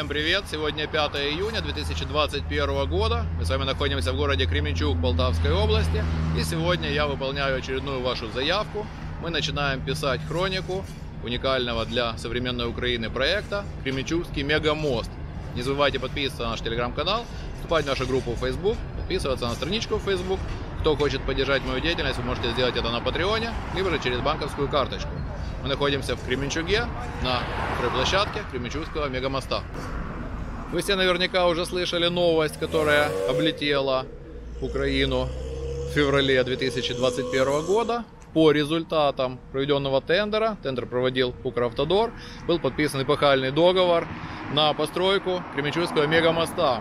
Всем привет! Сегодня 5 июня 2021 года. Мы с вами находимся в городе Кременчуг Полтавской области. И сегодня я выполняю очередную вашу заявку. Мы начинаем писать хронику уникального для современной Украины проекта Кременчугский мегамост. Не забывайте подписываться на наш телеграм-канал, вступать в нашу группу в Facebook, подписываться на страничку в Facebook. Кто хочет поддержать мою деятельность, вы можете сделать это на Патреоне, либо же через банковскую карточку. Мы находимся в Кременчуге на площадке Кременчугского мегамоста. Вы все наверняка уже слышали новость, которая облетела Украину в феврале 2021 года. По результатам проведенного тендера, тендер проводил Укравтодор, был подписан эпохальный договор на постройку Кременчугского мегамоста.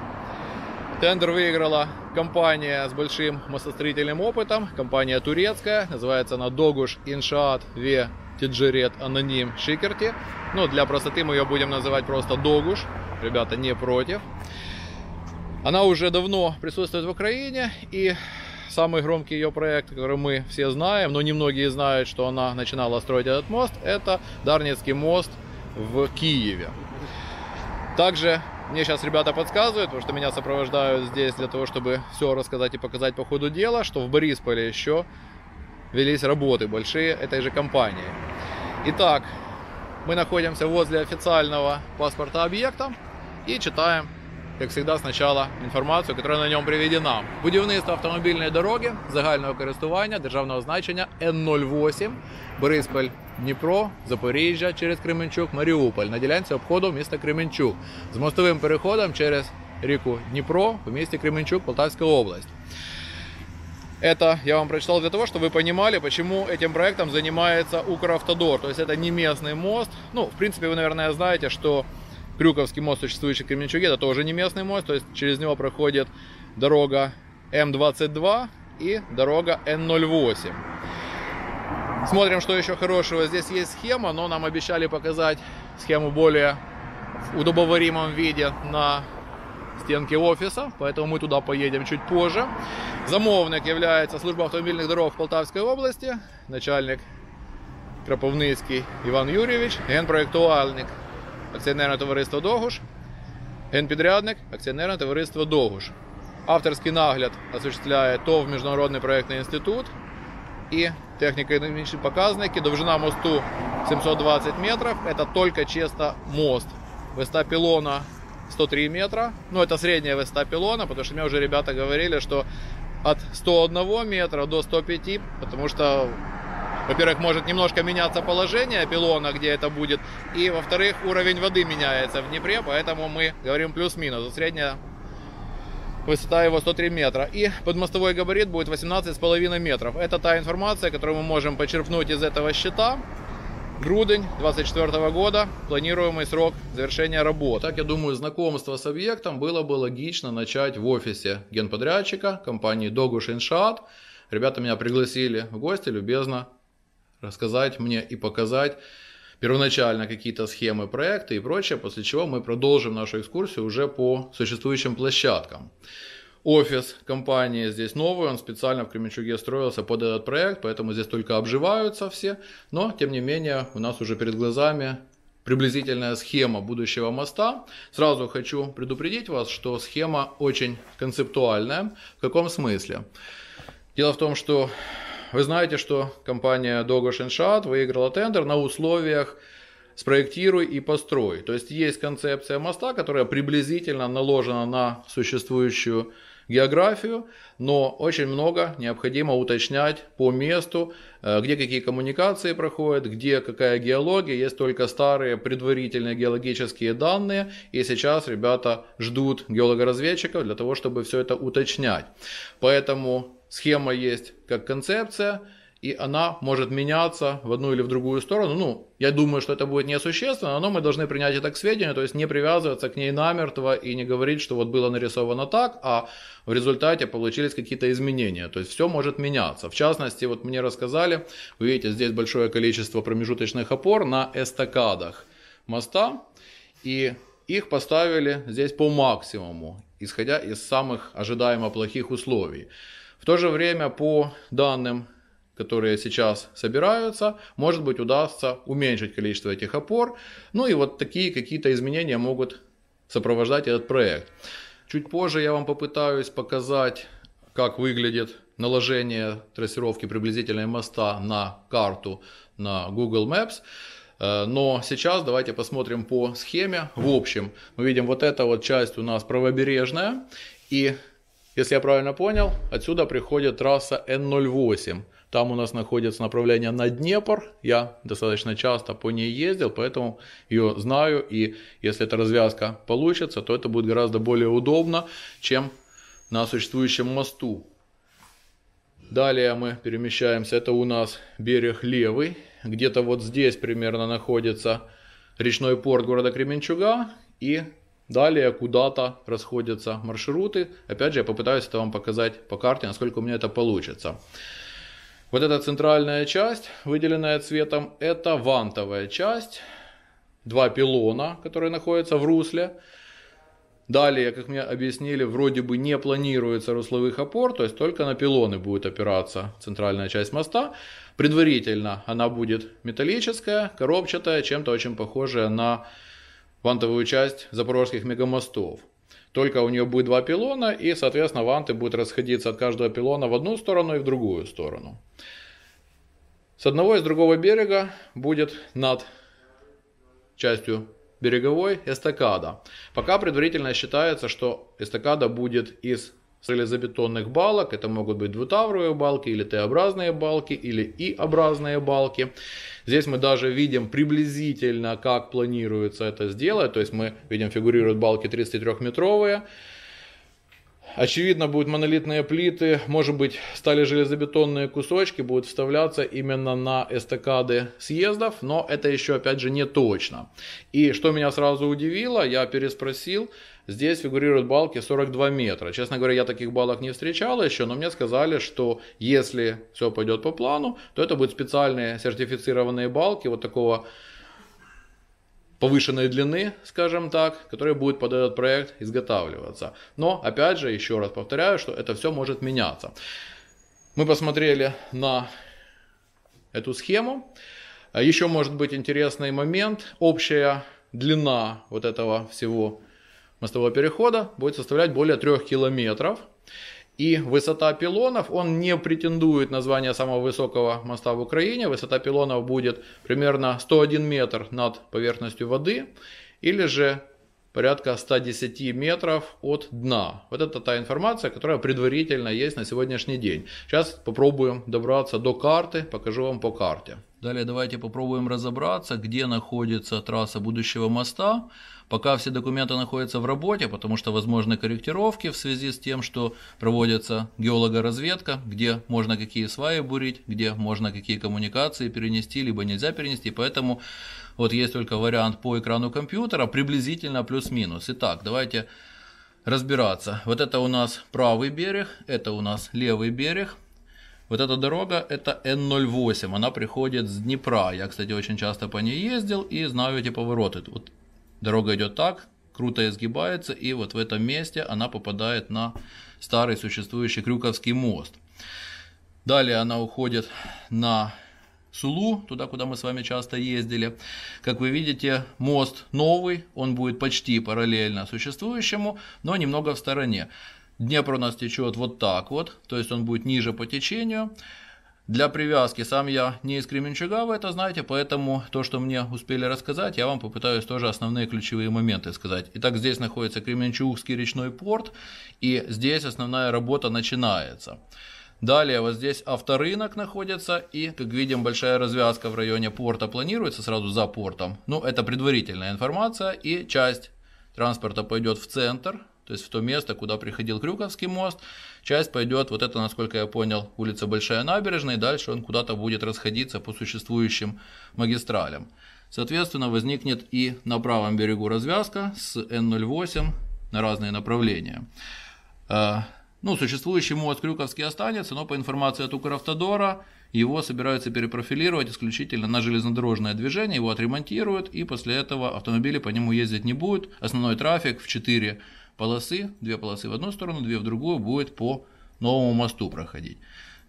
Тендер выиграла компания с большим мостостроительным опытом, компания турецкая, называется она Догуш Иншаат ве Тиджерет Аноним Шикерти. Но для простоты мы ее будем называть просто Догуш. Ребята не против. Она уже давно присутствует в Украине, и самый громкий ее проект, который мы все знаем, но немногие знают, что она начинала строить этот мост, это Дарницкий мост в Киеве. Также мне сейчас ребята подсказывают, потому что меня сопровождают здесь для того, чтобы все рассказать и показать по ходу дела, что в Борисполе еще велись работы большие этой же компании. Итак, мы находимся возле официального паспорта объекта и читаем, как всегда, сначала информацию, которая на нем приведена. Будівництво автомобільної дороги загального користування державного значення Н-08 Бориспіль, Дніпро, Запоріжжя через Кременчуг, Маріуполь на ділянці обходу міста Кременчуг з мостовим переходом через ріку Дніпро в місті Кременчуг, Полтавська область. Это я вам прочитал для того, чтобы вы понимали, почему этим проектом занимается Укравтодор. То есть это не местный мост. Ну, в принципе, вы, наверное, знаете, что Крюковский мост, существующий в Кременчуге, это тоже не местный мост. То есть через него проходит дорога М-22 и дорога Н-08. Смотрим, что еще хорошего. Здесь есть схема, но нам обещали показать схему более в удобоваримом виде на стенки офиса, поэтому мы туда поедем чуть позже. Замовник является служба автомобильных дорог в Полтавской области, начальник Кропивницкий Іван Юрьевич, генпроектуальник акціонерне товариство Догуш, генпідрядник акціонерне товариство Догуш. Авторский нагляд осуществляет ТОВ Международный проектный институт и технико-экономические показники. Довжина мосту 720 метров, это только чисто мост. Высота пилона 103 метра, но это средняя высота пилона, потому что мне уже ребята говорили, что от 101 метра до 105, потому что, во-первых, может немножко меняться положение пилона, где это будет, и, во-вторых, уровень воды меняется в Днепре, поэтому мы говорим плюс-минус, средняя высота его 103 метра, и подмостовой габарит будет 18,5 метров. Это та информация, которую мы можем почерпнуть из этого счета. Грудень 2024 года, планируемый срок завершения работ. Так, я думаю, знакомство с объектом было бы логично начать в офисе генподрядчика компании Догуш Иншаат. Ребята меня пригласили в гости, любезно рассказать мне и показать первоначально какие-то схемы, проекты и прочее, после чего мы продолжим нашу экскурсию уже по существующим площадкам. Офис компании здесь новый, он специально в Кременчуге строился под этот проект, поэтому здесь только обживаются все, но тем не менее у нас уже перед глазами приблизительная схема будущего моста. Сразу хочу предупредить вас, что схема очень концептуальная. В каком смысле? Дело в том, что вы знаете, что компания Догуш Иншаат выиграла тендер на условиях «спроектируй и построй». То есть есть концепция моста, которая приблизительно наложена на существующую географию, но очень много необходимо уточнять по месту, где какие коммуникации проходят, где какая геология. Есть только старые предварительные геологические данные, и сейчас ребята ждут геологоразведчиков для того, чтобы все это уточнять. Поэтому схема есть как концепция, и она может меняться в одну или в другую сторону. Ну, я думаю, что это будет несущественно, но мы должны принять это к сведению, то есть не привязываться к ней намертво и не говорить, что вот было нарисовано так, а в результате получились какие-то изменения. То есть все может меняться. В частности, вот мне рассказали, вы видите, здесь большое количество промежуточных опор на эстакадах моста, и их поставили здесь по максимуму, исходя из самых ожидаемо плохих условий. В то же время, по данным, которые сейчас собираются, может быть, удастся уменьшить количество этих опор. Ну и вот такие какие-то изменения могут сопровождать этот проект. Чуть позже я вам попытаюсь показать, как выглядит наложение трассировки приблизительной моста на карту на Google Maps. Но сейчас давайте посмотрим по схеме. В общем, мы видим, вот эта вот часть у нас правобережная. И, если я правильно понял, отсюда приходит трасса Н-08. Там у нас находится направление на Днепр. Я достаточно часто по ней ездил, поэтому ее знаю. И если эта развязка получится, то это будет гораздо более удобно, чем на существующем мосту. Далее мы перемещаемся. Это у нас берег левый. Где-то вот здесь примерно находится речной порт города Кременчуга. И далее куда-то расходятся маршруты. Опять же, я попытаюсь это вам показать по карте, насколько у меня это получится. Вот эта центральная часть, выделенная цветом, это вантовая часть. Два пилона, которые находятся в русле. Далее, как мне объяснили, вроде бы не планируется русловых опор, то есть только на пилоны будет опираться центральная часть моста. Предварительно она будет металлическая, коробчатая, чем-то очень похожая на вантовую часть запорожских мегамостов. Только у нее будет два пилона, и, соответственно, ванты будут расходиться от каждого пилона в одну сторону и в другую сторону. С одного и с другого берега будет над частью береговой эстакада. Пока предварительно считается, что эстакада будет из железобетонных балок. Это могут быть двутавровые балки, или Т-образные балки, или И-образные балки. Здесь мы даже видим приблизительно, как планируется это сделать. То есть мы видим, фигурируют балки 33-метровые. Очевидно, будут монолитные плиты, может быть, стали железобетонные кусочки, будут вставляться именно на эстакады съездов, но это еще, опять же, не точно. И что меня сразу удивило, я переспросил, здесь фигурируют балки 42 метра. Честно говоря, я таких балок не встречал еще, но мне сказали, что если все пойдет по плану, то это будут специальные сертифицированные балки вот такого повышенной длины, скажем так, которые будут под этот проект изготавливаться. Но, опять же, еще раз повторяю, что это все может меняться. Мы посмотрели на эту схему. Еще может быть интересный момент. Общая длина вот этого всего мостового перехода будет составлять более 3 километров. И высота пилонов, он не претендует на звание самого высокого моста в Украине. Высота пилонов будет примерно 101 метр над поверхностью воды, или же порядка 110 метров от дна. Вот это та информация, которая предварительно есть на сегодняшний день. Сейчас попробуем добраться до карты, покажу вам по карте. Далее давайте попробуем разобраться, где находится трасса будущего моста. Пока все документы находятся в работе, потому что возможны корректировки в связи с тем, что проводится геологоразведка, где можно какие сваи бурить, где можно какие коммуникации перенести, либо нельзя перенести. Поэтому вот есть только вариант по экрану компьютера, приблизительно плюс-минус. Итак, давайте разбираться. Вот это у нас правый берег, это у нас левый берег. Вот эта дорога, это Н-08, она приходит с Днепра. Я, кстати, очень часто по ней ездил и знаю эти повороты. Вот дорога идет так, круто изгибается, и вот в этом месте она попадает на старый существующий Крюковский мост. Далее она уходит на Сулу, туда, куда мы с вами часто ездили. Как вы видите, мост новый, он будет почти параллельно существующему, но немного в стороне. Днепр у нас течет вот так вот, то есть он будет ниже по течению. Для привязки, сам я не из Кременчуга, вы это знаете, поэтому то, что мне успели рассказать, я вам попытаюсь тоже основные ключевые моменты сказать. Итак, здесь находится Кременчугский речной порт, и здесь основная работа начинается. Далее вот здесь авторынок находится, и, как видим, большая развязка в районе порта планируется сразу за портом. Ну, это предварительная информация, и часть транспорта пойдет в центр. То есть в то место, куда приходил Крюковский мост, часть пойдет, вот это, насколько я понял, улица Большая Набережная, и дальше он куда-то будет расходиться по существующим магистралям. Соответственно, возникнет и на правом берегу развязка с Н-08 на разные направления. Ну, существующий мост Крюковский останется, но по информации от Укравтодора, его собираются перепрофилировать исключительно на железнодорожное движение, его отремонтируют, и после этого автомобили по нему ездить не будут. Основной трафик в 4 полосы, 2 полосы в одну сторону, 2 в другую, будет по новому мосту проходить.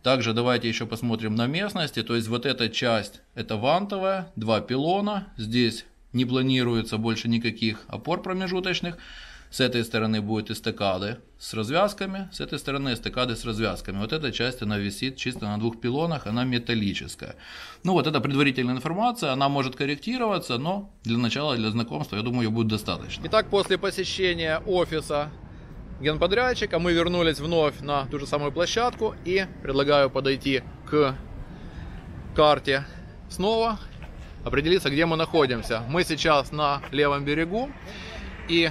Также давайте еще посмотрим на местности, то есть вот эта часть, это вантовая, 2 пилона, здесь не планируется больше никаких опор промежуточных. С этой стороны будут эстакады с развязками, с этой стороны эстакады с развязками. Вот эта часть, она висит чисто на двух пилонах, она металлическая. Ну вот это предварительная информация, она может корректироваться, но для начала, для знакомства, я думаю, ее будет достаточно. Итак, после посещения офиса генподрядчика мы вернулись вновь на ту же самую площадку и предлагаю подойти к карте снова, определиться, где мы находимся. Мы сейчас на левом берегу и...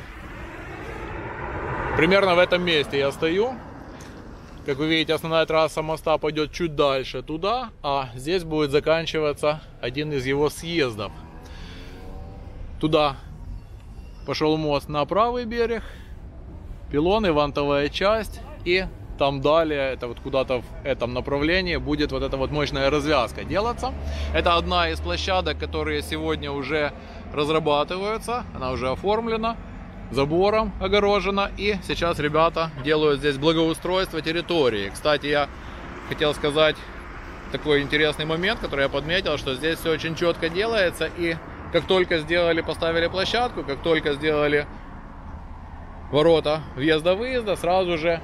примерно в этом месте я стою. Как вы видите, основная трасса моста пойдет чуть дальше туда, а здесь будет заканчиваться один из его съездов. Туда пошел мост на правый берег, пилоны, вантовая часть, и там далее, это вот куда-то в этом направлении, будет вот эта вот мощная развязка делаться. Это одна из площадок, которые сегодня уже разрабатываются, она уже оформлена. Забором огорожено, и сейчас ребята делают здесь благоустройство территории. Кстати, я хотел сказать такой интересный момент, который я подметил, что здесь все очень четко делается, и как только сделали, поставили площадку, как только сделали ворота въезда-выезда, сразу же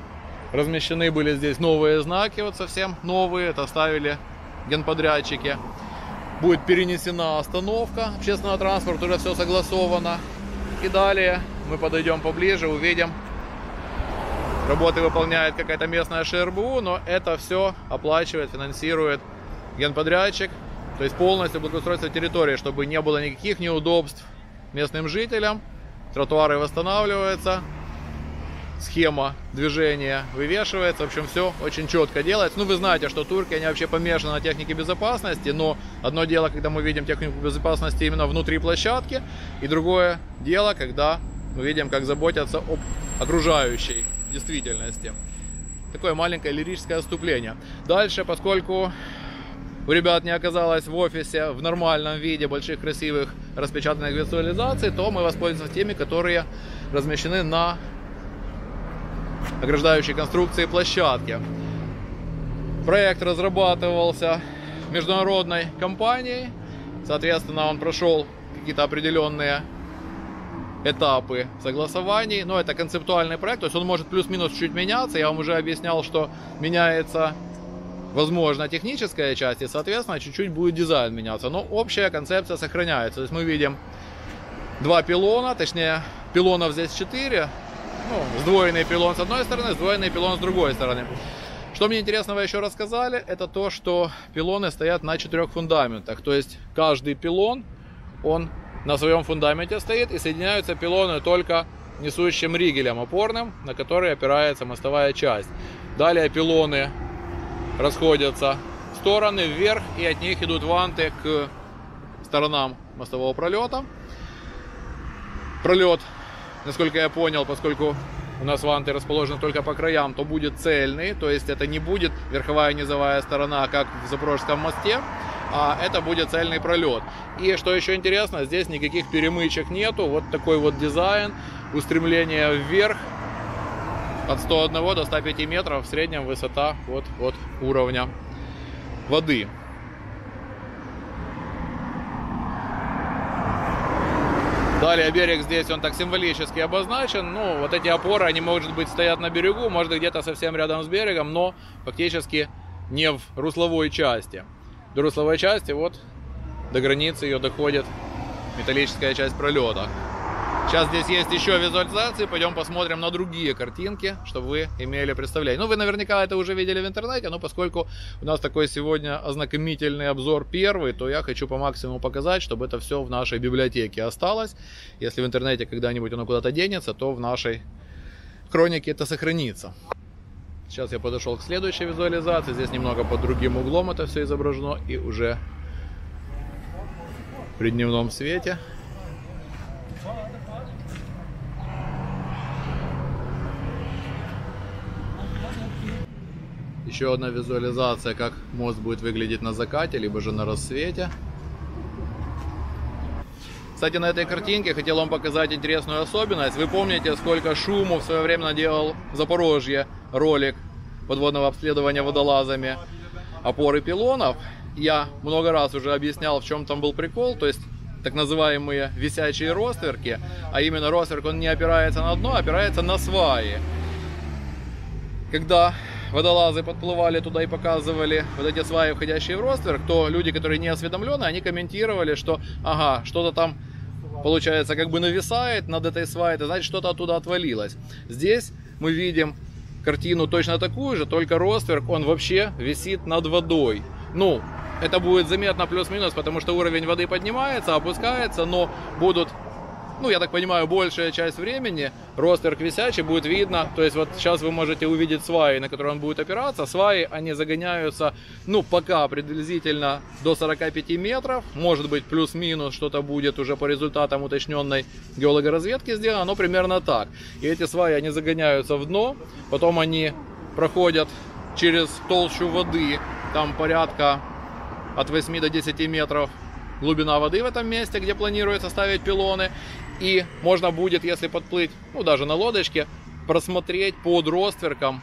размещены были здесь новые знаки, вот совсем новые, это ставили генподрядчики. Будет перенесена остановка общественного транспорта, уже все согласовано, и далее... мы подойдем поближе, увидим. Работы выполняет какая-то местная ШРБУ, но это все оплачивает, финансирует генподрядчик. То есть полностью благоустройство территории, чтобы не было никаких неудобств местным жителям. Тротуары восстанавливаются, схема движения вывешивается. В общем, все очень четко делается. Ну, вы знаете, что турки, они вообще помешаны на технике безопасности, но одно дело, когда мы видим технику безопасности именно внутри площадки, и другое дело, когда... мы видим, как заботятся об окружающей действительности. Такое маленькое лирическое отступление. Дальше, поскольку у ребят не оказалось в офисе в нормальном виде больших красивых распечатанных визуализаций, то мы воспользуемся теми, которые размещены на ограждающей конструкции площадки. Проект разрабатывался международной компанией. Соответственно, он прошел какие-то определенные этапы согласований, но это концептуальный проект, то есть он может плюс-минус чуть меняться. Я вам уже объяснял, что меняется, возможно, техническая часть, и, соответственно, чуть-чуть будет дизайн меняться, но общая концепция сохраняется. То есть мы видим два пилона, точнее, пилонов здесь 4, ну, сдвоенный пилон с одной стороны, сдвоенный пилон с другой стороны. Что мне интересного еще рассказали, это то, что пилоны стоят на 4 фундаментах, то есть каждый пилон, он на своем фундаменте стоит, и соединяются пилоны только несущим ригелем опорным, на который опирается мостовая часть. Далее пилоны расходятся в стороны, вверх, и от них идут ванты к сторонам мостового пролета. Пролет, насколько я понял, поскольку у нас ванты расположены только по краям, то будет цельный, то есть это не будет верховая и низовая сторона, как в Запорожском мосте, а это будет цельный пролет. И что еще интересно, здесь никаких перемычек нету, вот такой вот дизайн, устремление вверх от 101 до 105 метров, в среднем высота вот от уровня воды. Далее берег здесь, он так символически обозначен, ну вот эти опоры, они, может быть, стоят на берегу, может где-то совсем рядом с берегом, но фактически не в русловой части. До русловой части, вот до границы ее доходит металлическая часть пролета. Сейчас здесь есть еще визуализации, пойдем посмотрим на другие картинки, чтобы вы имели представление. Ну, вы наверняка это уже видели в интернете, но поскольку у нас такой сегодня ознакомительный обзор первый, то я хочу по максимуму показать, чтобы это все в нашей библиотеке осталось. Если в интернете когда-нибудь оно куда-то денется, то в нашей хронике это сохранится. Сейчас я подошел к следующей визуализации, здесь немного под другим углом это все изображено, и уже при дневном свете. Еще одна визуализация, как мост будет выглядеть на закате, либо же на рассвете. Кстати, на этой картинке хотел вам показать интересную особенность. Вы помните, сколько шуму в свое время наделал в Запорожье ролик подводного обследования водолазами опоры пилонов? Я много раз уже объяснял, в чем там был прикол. То есть так называемые висячие ростверки, а именно ростверк, он не опирается на дно, а опирается на сваи. Когда водолазы подплывали туда и показывали вот эти сваи, входящие в ростверк, то люди, которые не осведомлены, они комментировали, что ага, что-то там получается как бы нависает над этой сваей, это значит, что-то оттуда отвалилось. Здесь мы видим картину точно такую же, только ростверк, он вообще висит над водой. Ну, это будет заметно плюс-минус, потому что уровень воды поднимается, опускается, но будут, ну, я так понимаю, большая часть времени ростверк висячий будет видно. То есть вот сейчас вы можете увидеть сваи, на которые он будет опираться. Сваи, они загоняются, ну, пока приблизительно до 45 метров. Может быть, плюс-минус что-то будет уже по результатам уточненной геологоразведки сделано, но примерно так. И эти сваи, они загоняются в дно, потом они проходят через толщу воды, там порядка от 8 до 10 метров глубина воды в этом месте, где планируется ставить пилоны. И можно будет, если подплыть, ну даже на лодочке, просмотреть под ростверком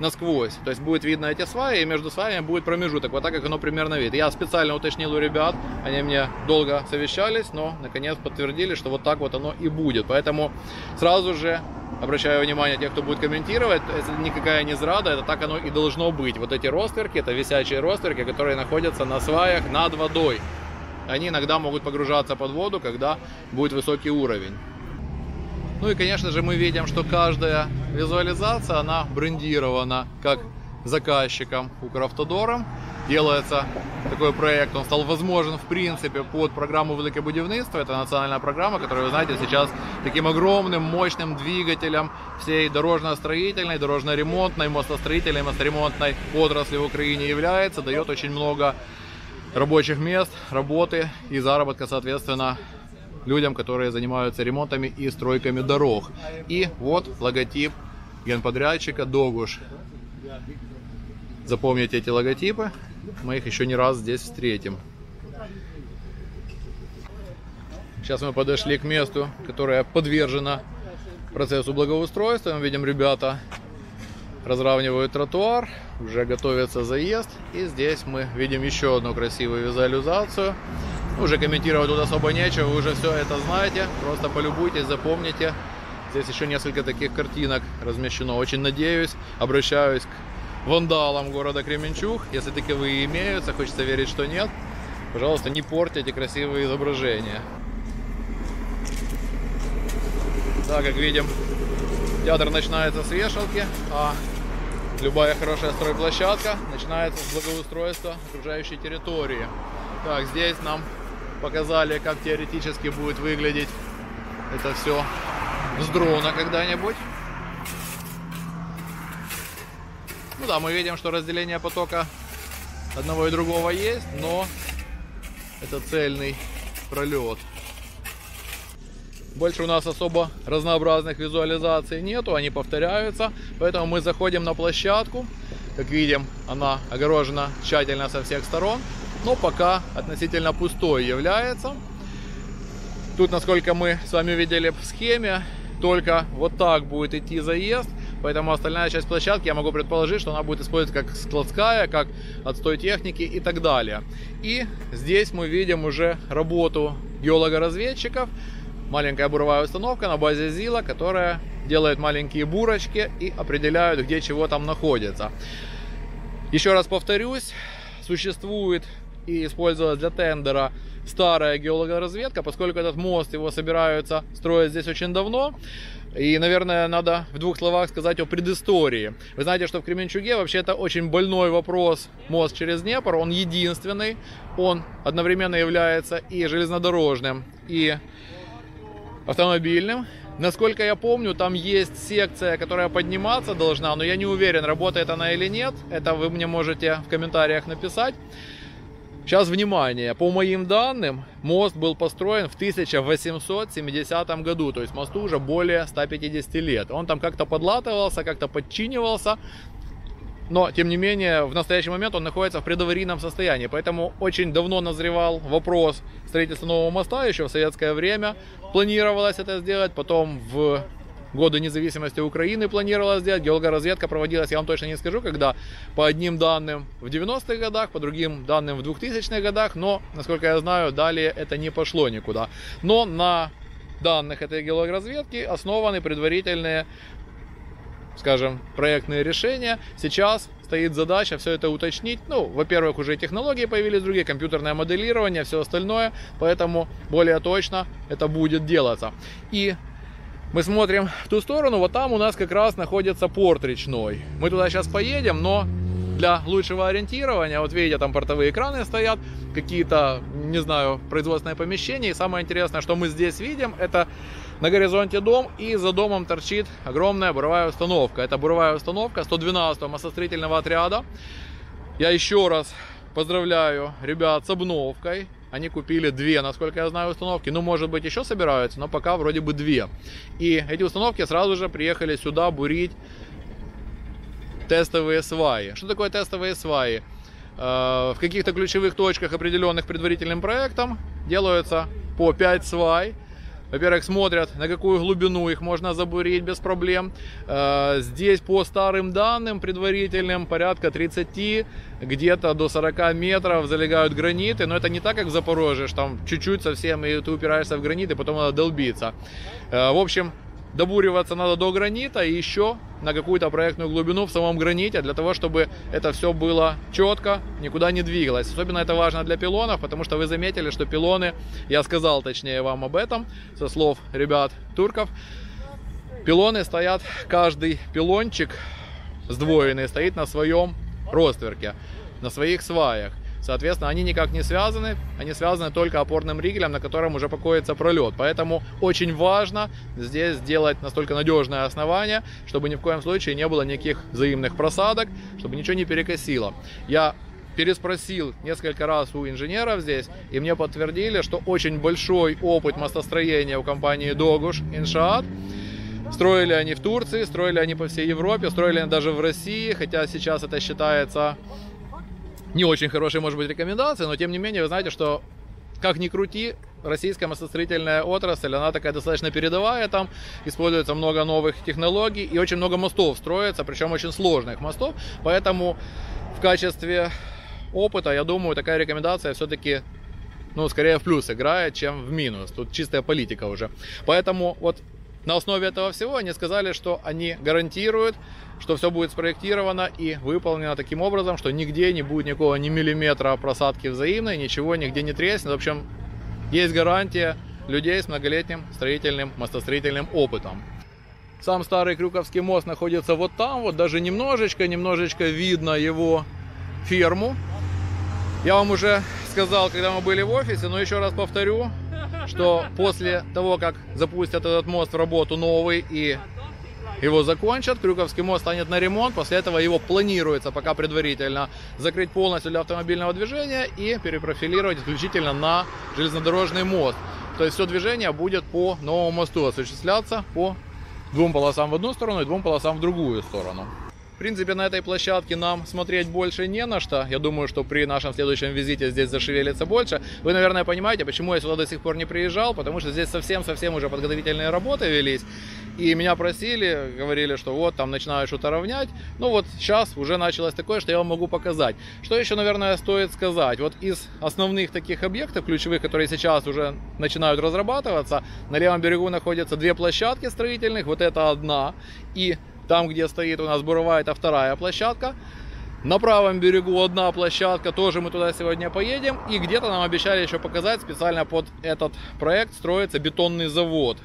насквозь. То есть будет видно эти сваи, и между сваями будет промежуток, вот так, как оно примерно видно. Я специально уточнил у ребят, они мне долго совещались, но наконец подтвердили, что вот так вот оно и будет. Поэтому сразу же обращаю внимание тех, кто будет комментировать, это никакая не зрада, это так оно и должно быть. Вот эти ростверки, это висячие ростверки, которые находятся на сваях над водой. Они иногда могут погружаться под воду, когда будет высокий уровень. Ну и, конечно же, мы видим, что каждая визуализация, она брендирована как заказчиком Укравтодором. Делается такой проект, он стал возможен, в принципе, под программу Великобудивничества. Это национальная программа, которая, вы знаете, сейчас таким огромным, мощным двигателем всей дорожно-строительной, дорожно-ремонтной, мостостроительной, мосторемонтной отрасли в Украине является. Дает очень много рабочих мест, работы и заработка, соответственно, людям, которые занимаются ремонтами и стройками дорог. И вот логотип генподрядчика Догуш. Запомните эти логотипы, мы их еще не раз здесь встретим. Сейчас мы подошли к месту, которое подвержено процессу благоустройства. Мы видим, ребята разравнивают тротуар, уже готовится заезд. И здесь мы видим еще одну красивую визуализацию. Уже комментировать тут особо нечего, вы уже все это знаете. Просто полюбуйтесь, запомните. Здесь еще несколько таких картинок размещено. Очень надеюсь, обращаюсь к вандалам города Кременчуг, если таковые имеются, хочется верить, что нет. Пожалуйста, не портите эти красивые изображения. Да, как видим, театр начинается с вешалки, а любая хорошая стройплощадка начинается с благоустройства окружающей территории. Так, здесь нам показали, как теоретически будет выглядеть это все с дрона когда-нибудь. Ну да, мы видим, что разделение потока одного и другого есть, но это цельный пролет. Больше у нас особо разнообразных визуализаций нету, они повторяются, поэтому мы заходим на площадку. Как видим, она огорожена тщательно со всех сторон, но пока относительно пустой является. Тут, насколько мы с вами видели в схеме, только вот так будет идти заезд. Поэтому остальная часть площадки, я могу предположить, что она будет использоваться как складская, как отстой техники и так далее. И здесь мы видим уже работу геологоразведчиков. Маленькая буровая установка на базе ЗИЛа, которая делает маленькие бурочки и определяют, где чего там находится. Еще раз повторюсь, существует и использовалась для тендера старая геологоразведка, поскольку этот мост, его собираются строить здесь очень давно. И, наверное, надо в двух словах сказать о предыстории. Вы знаете, что в Кременчуге вообще это очень больной вопрос. Мост через Днепр, он единственный. Он одновременно является и железнодорожным, и автомобильным. Насколько я помню, там есть секция, которая подниматься должна, но я не уверен, работает она или нет. Это вы мне можете в комментариях написать. Сейчас внимание, по моим данным, мост был построен в 1870 году, то есть мосту уже более 150 лет. Он там как-то подлатывался, как-то подчинивался, но тем не менее в настоящий момент он находится в предаварийном состоянии. Поэтому очень давно назревал вопрос строительства нового моста, еще в советское время планировалось это сделать, потом в годы независимости Украины планировалось сделать. Геологоразведка проводилась, я вам точно не скажу, когда, по одним данным в 90-х годах, по другим данным в 2000-х годах, но, насколько я знаю, далее это не пошло никуда. Но на данных этой геологоразведки основаны предварительные, скажем, проектные решения. Сейчас стоит задача все это уточнить. Ну, во-первых, уже технологии появились другие, компьютерное моделирование, все остальное, поэтому более точно это будет делаться. И мы смотрим в ту сторону, вот там у нас как раз находится порт речной. Мы туда сейчас поедем, но для лучшего ориентирования, вот видите, там портовые краны стоят, какие-то, не знаю, производственные помещения. И самое интересное, что мы здесь видим, это на горизонте дом, и за домом торчит огромная буровая установка. Это буровая установка 112-го мостостроительного отряда. Я еще раз поздравляю ребят с обновкой. Они купили две, насколько я знаю, установки. Ну, может быть, еще собираются, но пока вроде бы две. И эти установки сразу же приехали сюда бурить тестовые сваи. Что такое тестовые сваи? В каких-то ключевых точках, определенных предварительным проектом, делаются по 5 свай. Во-первых, смотрят, на какую глубину их можно забурить без проблем. Здесь по старым данным предварительным порядка 30, где-то до 40 метров залегают граниты. Но это не так, как в Запорожье, что там чуть-чуть совсем, и ты упираешься в гранит, и потом надо долбиться. В общем, добуриваться надо до гранита и еще на какую-то проектную глубину в самом граните, для того, чтобы это все было четко, никуда не двигалось. Особенно это важно для пилонов, потому что вы заметили, что пилоны, я сказал точнее вам об этом, со слов ребят турков, пилоны стоят, каждый пилончик сдвоенный стоит на своем ростверке, на своих сваях. Соответственно, они никак не связаны, они связаны только опорным ригелем, на котором уже покоится пролет. Поэтому очень важно здесь сделать настолько надежное основание, чтобы ни в коем случае не было никаких взаимных просадок, чтобы ничего не перекосило. Я переспросил несколько раз у инженеров здесь, и мне подтвердили, что очень большой опыт мостостроения у компании «Догуш Иншаат». Строили они в Турции, строили они по всей Европе, строили они даже в России, хотя сейчас это считается не очень хорошие, может быть, рекомендации, но тем не менее, вы знаете, что как ни крути, российская мостостроительная отрасль, она такая достаточно передовая, там используется много новых технологий и очень много мостов строится, причем очень сложных мостов, поэтому в качестве опыта, я думаю, такая рекомендация все-таки, ну, скорее в плюс играет, чем в минус, тут чистая политика уже, поэтому вот на основе этого всего они сказали, что они гарантируют, что все будет спроектировано и выполнено таким образом, что нигде не будет никакого ни миллиметра просадки взаимной, ничего нигде не треснет. В общем, есть гарантия людей с многолетним строительным, мостостроительным опытом. Сам старый Крюковский мост находится вот там, вот даже немножечко видно его ферму. Я вам уже сказал, когда мы были в офисе, но еще раз повторю, что после того, как запустят этот мост в работу новый и его закончат, Крюковский мост станет на ремонт. После этого его планируется пока предварительно закрыть полностью для автомобильного движения и перепрофилировать исключительно на железнодорожный мост. То есть все движение будет по новому мосту осуществляться по двум полосам в одну сторону и двум полосам в другую сторону. В принципе, на этой площадке нам смотреть больше не на что. Я думаю, что при нашем следующем визите здесь зашевелится больше. Вы, наверное, понимаете, почему я сюда до сих пор не приезжал, потому что здесь совсем уже подготовительные работы велись. И меня просили, говорили, что вот там начинают что-то равнять. Ну вот сейчас уже началось такое, что я вам могу показать. Что еще, наверное, стоит сказать? Вот из основных таких объектов, ключевых, которые сейчас уже начинают разрабатываться, на левом берегу находятся две площадки строительных. Вот это одна. И там, где стоит у нас буровая, это вторая площадка. На правом берегу одна площадка, тоже мы туда сегодня поедем. И где-то нам обещали еще показать, специально под этот проект строится бетонный завод.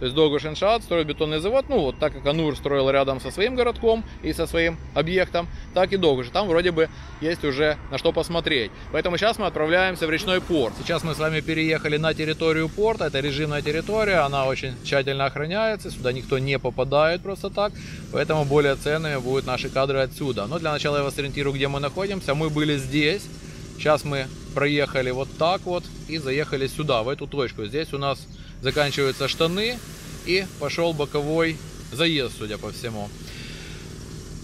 То есть Догуш Иншаат строит бетонный завод. Ну вот так как Анур строил рядом со своим городком и со своим объектом, так и Догуш. Там вроде бы есть уже на что посмотреть. Поэтому сейчас мы отправляемся в речной порт. Сейчас мы с вами переехали на территорию порта. Это режимная территория, она очень тщательно охраняется. Сюда никто не попадает просто так. Поэтому более ценными будут наши кадры отсюда. Но для начала я вас ориентирую, где мы находимся. Мы были здесь. Сейчас мы проехали вот так вот и заехали сюда, в эту точку. Здесь у нас заканчиваются штаны и пошел боковой заезд, судя по всему.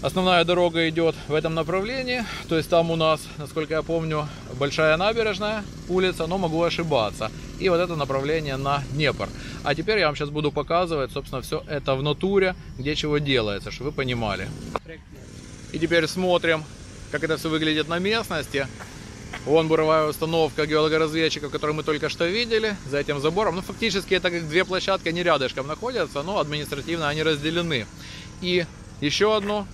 Основная дорога идет в этом направлении, то есть там у нас, насколько я помню, Большая Набережная, улица, но могу ошибаться. И вот это направление на Днепр. А теперь я вам сейчас буду показывать, собственно, все это в натуре, где чего делается, чтобы вы понимали. И теперь смотрим, как это все выглядит на местности. Вон буровая установка геологоразведчика, которую мы только что видели, за этим забором. Ну, фактически это как две площадки, они рядышком находятся, но административно они разделены. И еще одну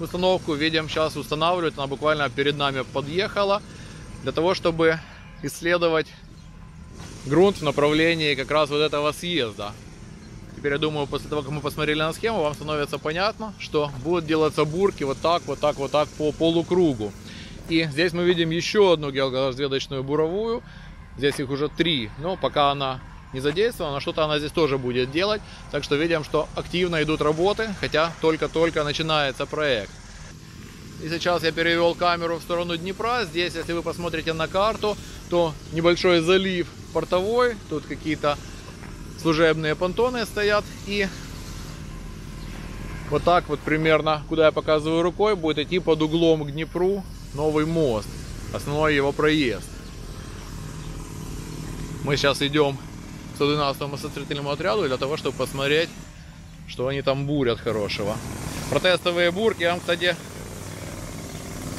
установку видим, сейчас устанавливают, она буквально перед нами подъехала, для того, чтобы исследовать грунт в направлении как раз вот этого съезда. Теперь, я думаю, после того, как мы посмотрели на схему, вам становится понятно, что будут делаться бурки вот так, вот так, вот так по полукругу. И здесь мы видим еще одну геологоразведочную буровую, здесь их уже три, но пока она не задействована, что-то она здесь тоже будет делать, так что видим, что активно идут работы, хотя только-только начинается проект. И сейчас я перевел камеру в сторону Днепра, здесь, если вы посмотрите на карту, то небольшой залив портовой, тут какие-то служебные понтоны стоят, и вот так вот примерно, куда я показываю рукой, будет идти под углом к Днепру новый мост, основной его проезд. Мы сейчас идем к 112 мостостроительному отряду для того, чтобы посмотреть, что они там бурят хорошего. Протестовые бурки я вам, кстати,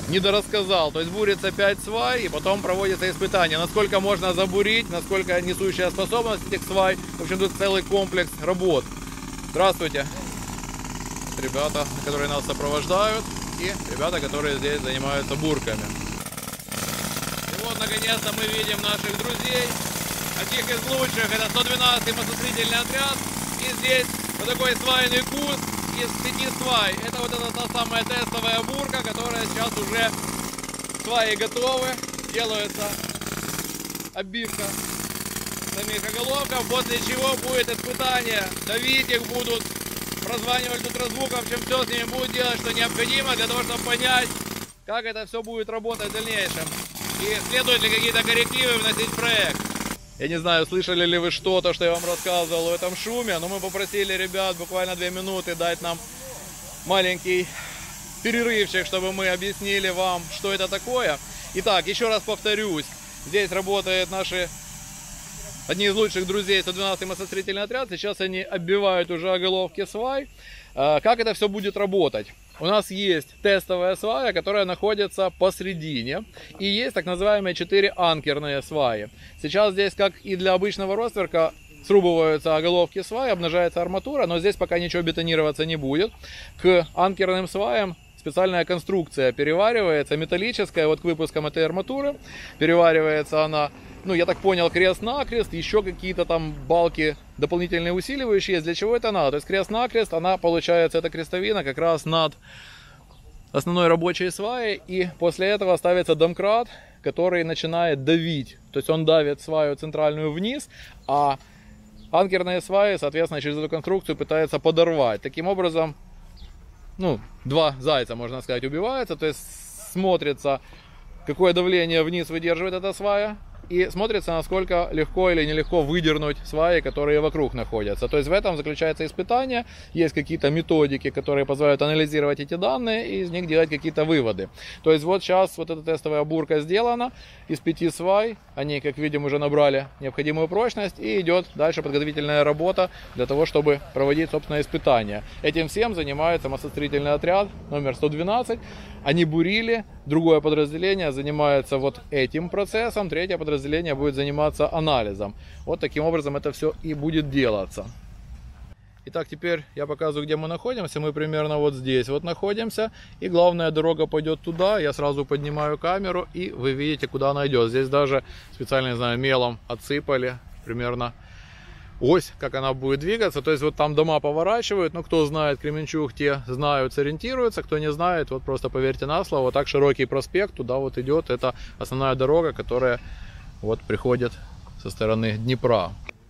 недорассказал. То есть бурится 5 свай, и потом проводится испытание, насколько можно забурить, насколько несущая способность этих свай. В общем, тут целый комплекс работ. Здравствуйте, ребята, которые нас сопровождают. И ребята, которые здесь занимаются бурками. И вот, наконец-то, мы видим наших друзей. Одних из лучших. Это 112-й мостостроительный отряд. И здесь вот такой свайный куст из 5 свай. Это вот эта та самая тестовая бурка, которая сейчас уже сваи готовы. Делается оббивка самих оголовков, после чего будет испытание. Давить их будут, прозванивать ультразвуком, чем все с ними будет делать, что необходимо, для того, чтобы понять, как это все будет работать в дальнейшем. И следует ли какие-то коррективы вносить в проект. Я не знаю, слышали ли вы что-то, что я вам рассказывал в этом шуме, но мы попросили ребят буквально 2 минуты дать нам маленький перерывчик, чтобы мы объяснили вам, что это такое. Итак, еще раз повторюсь, здесь работают наши одни из лучших друзей 112-й мостостроительный отряд. Сейчас они оббивают уже оголовки свай. Как это все будет работать? У нас есть тестовая свая, которая находится посредине. И есть так называемые 4 анкерные сваи. Сейчас здесь, как и для обычного ростверка, срубываются оголовки свай, обнажается арматура. Но здесь пока ничего бетонироваться не будет. К анкерным сваям специальная конструкция переваривается, металлическая, вот к выпускам этой арматуры. Переваривается она, ну, я так понял, крест-накрест, еще какие-то там балки дополнительные усиливающие есть. Для чего это надо? То есть крест-накрест, она получается, эта крестовина как раз над основной рабочей сваей. И после этого ставится домкрат, который начинает давить. То есть он давит сваю центральную вниз, а анкерные сваи, соответственно, через эту конструкцию пытается подорвать. Таким образом, ну, два зайца, можно сказать, убиваются. То есть смотрится, какое давление вниз выдерживает эта свая. И смотрится, насколько легко или нелегко выдернуть сваи, которые вокруг находятся. То есть в этом заключается испытание. Есть какие-то методики, которые позволяют анализировать эти данные и из них делать какие-то выводы. То есть вот сейчас вот эта тестовая бурка сделана. Из 5 свай они, как видим, уже набрали необходимую прочность. И идет дальше подготовительная работа для того, чтобы проводить, собственно, испытания. Этим всем занимается мостостроительный отряд номер 112. Они бурили. Другое подразделение занимается вот этим процессом. Третье подразделение будет заниматься анализом. Вот таким образом это все и будет делаться. Итак, теперь я показываю, где мы находимся. Мы примерно вот здесь вот находимся. И главная дорога пойдет туда. Я сразу поднимаю камеру, и вы видите, куда она идет. Здесь даже специально, не знаю, мелом отсыпали примерно ось, как она будет двигаться. То есть вот там дома поворачивают, но кто знает Кременчуг, те знают, сориентируются, кто не знает, вот просто поверьте на слово. Вот так широкий проспект, туда вот идет, это основная дорога, которая вот приходит со стороны Днепра.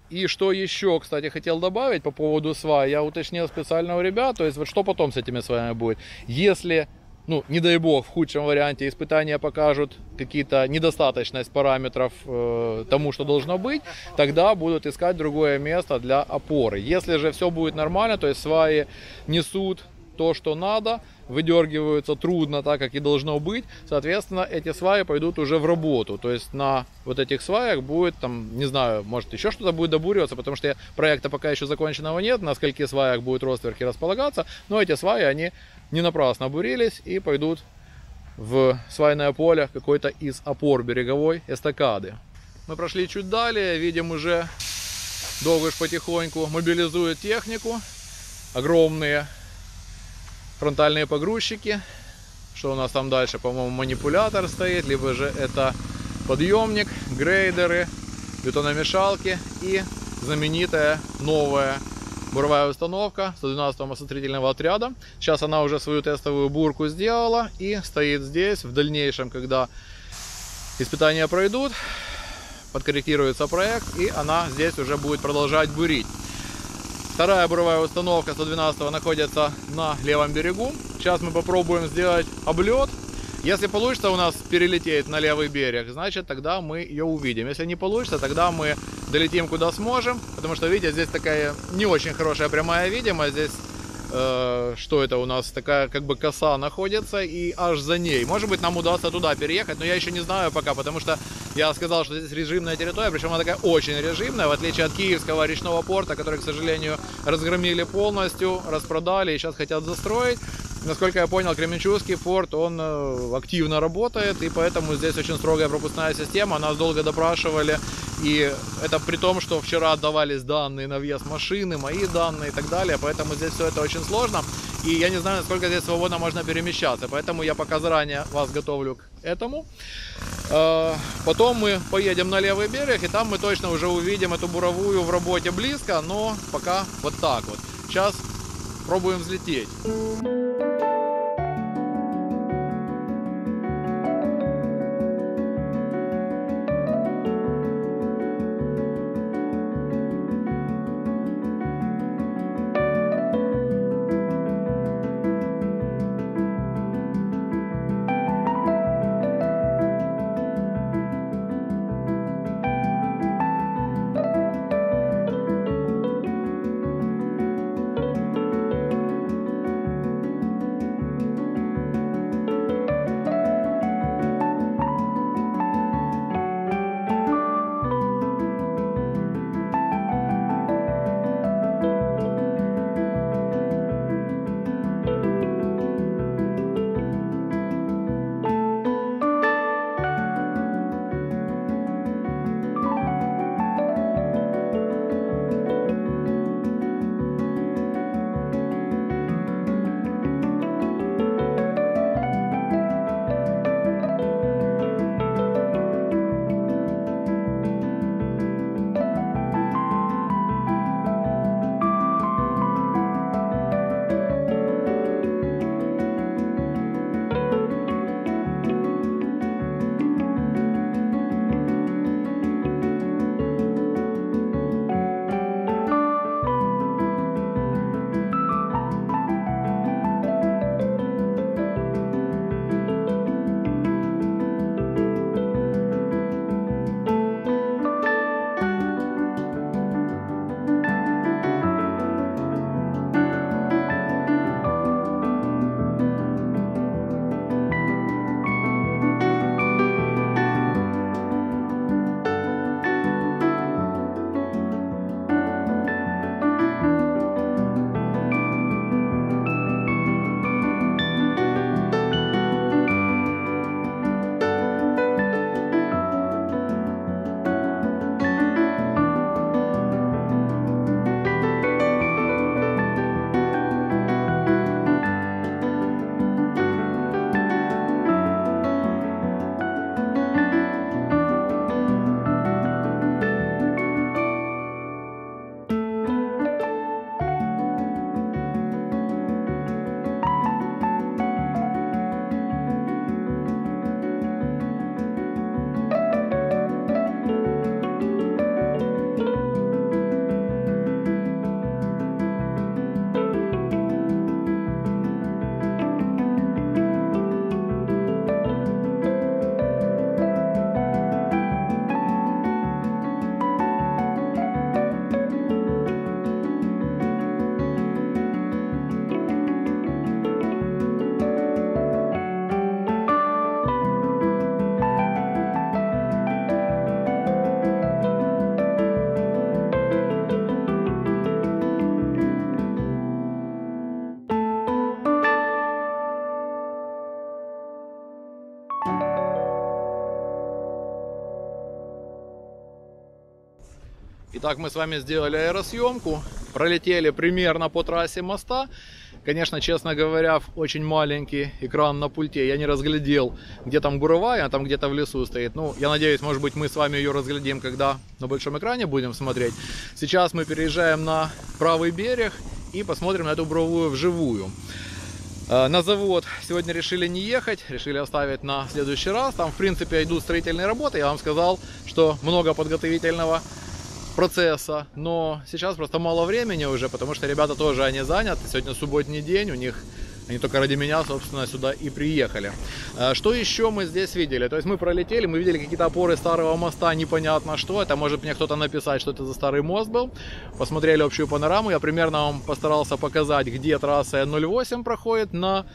И что еще, кстати, хотел добавить по поводу свай, я уточнил специально у ребят, то есть вот что потом с этими сваями будет, если, ну, не дай бог, в худшем варианте испытания покажут какие-то недостаточность параметров тому, что должно быть, тогда будут искать другое место для опоры. Если же все будет нормально, то есть сваи несут то, что надо, выдергиваются трудно, так как и должно быть. Соответственно, эти сваи пойдут уже в работу. То есть на вот этих сваях будет, там, не знаю, может еще что-то будет добуриваться, потому что проекта пока еще законченного нет, на скольки сваях будут ростверки располагаться. Но эти сваи, они не напрасно бурились и пойдут в свайное поле какой-то из опор береговой эстакады. Мы прошли чуть далее, видим уже Догуш потихоньку мобилизует технику. Огромные фронтальные погрузчики. Что у нас там дальше? По-моему, манипулятор стоит, либо же это подъемник, грейдеры, бетономешалки и знаменитая новая буровая установка 112 мостоотрядного отряда. Сейчас она уже свою тестовую бурку сделала и стоит здесь. В дальнейшем, когда испытания пройдут, подкорректируется проект, и она здесь уже будет продолжать бурить. Вторая буровая установка 112 находится на левом берегу. Сейчас мы попробуем сделать облет. Если получится у нас перелететь на левый берег, значит тогда мы ее увидим. Если не получится, тогда мы долетим куда сможем. Потому что, видите, здесь такая не очень хорошая прямая видимость. Здесь, что это у нас, такая как бы коса находится и аж за ней. Может быть, нам удастся туда переехать, но я еще не знаю пока, потому что я сказал, что здесь режимная территория, причем она такая очень режимная, в отличие от Киевского речного порта, который, к сожалению, разгромили полностью, распродали и сейчас хотят застроить. Насколько я понял, Кременчугский порт, он активно работает, и поэтому здесь очень строгая пропускная система. Нас долго допрашивали, и это при том, что вчера отдавались данные на въезд машины, мои данные и так далее, поэтому здесь все это очень сложно. И я не знаю, насколько здесь свободно можно перемещаться, поэтому я пока заранее вас готовлю к этому. Потом мы поедем на левый берег, и там мы точно уже увидим эту буровую в работе близко, но пока вот так вот. Сейчас пробуем взлететь. Итак, мы с вами сделали аэросъемку, пролетели примерно по трассе моста. Конечно, честно говоря, очень маленький экран на пульте. Я не разглядел, где там буровая, а там где-то в лесу стоит. Ну, я надеюсь, может быть, мы с вами ее разглядим, когда на большом экране будем смотреть. Сейчас мы переезжаем на правый берег и посмотрим на эту буровую вживую. На завод сегодня решили не ехать, решили оставить на следующий раз. Там, в принципе, идут строительные работы. Я вам сказал, что много подготовительного процесса, но сейчас просто мало времени уже, потому что ребята тоже, они заняты, сегодня субботний день, у них, они только ради меня, собственно, сюда и приехали. Что еще мы здесь видели? То есть мы пролетели, мы видели какие-то опоры старого моста, непонятно что, это может мне кто-то написать, что это за старый мост был, посмотрели общую панораму, я примерно вам постарался показать, где трасса Н-08 проходит на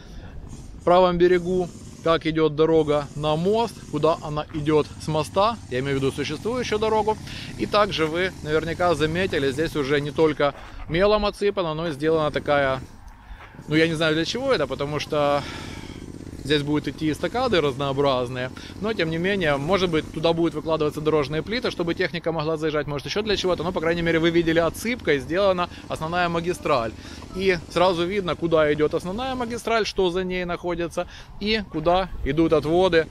правом берегу, как идет дорога на мост, куда она идет с моста, я имею в виду существующую дорогу. И также вы наверняка заметили, здесь уже не только мелом отсыпано, но и сделана такая, ну я не знаю для чего это, потому что здесь будут идти эстакады разнообразные, но тем не менее, может быть, туда будут выкладываться дорожные плиты, чтобы техника могла заезжать, может еще для чего-то, но по крайней мере вы видели, отсыпкой сделана основная магистраль. И сразу видно, куда идет основная магистраль, что за ней находится и куда идут отводы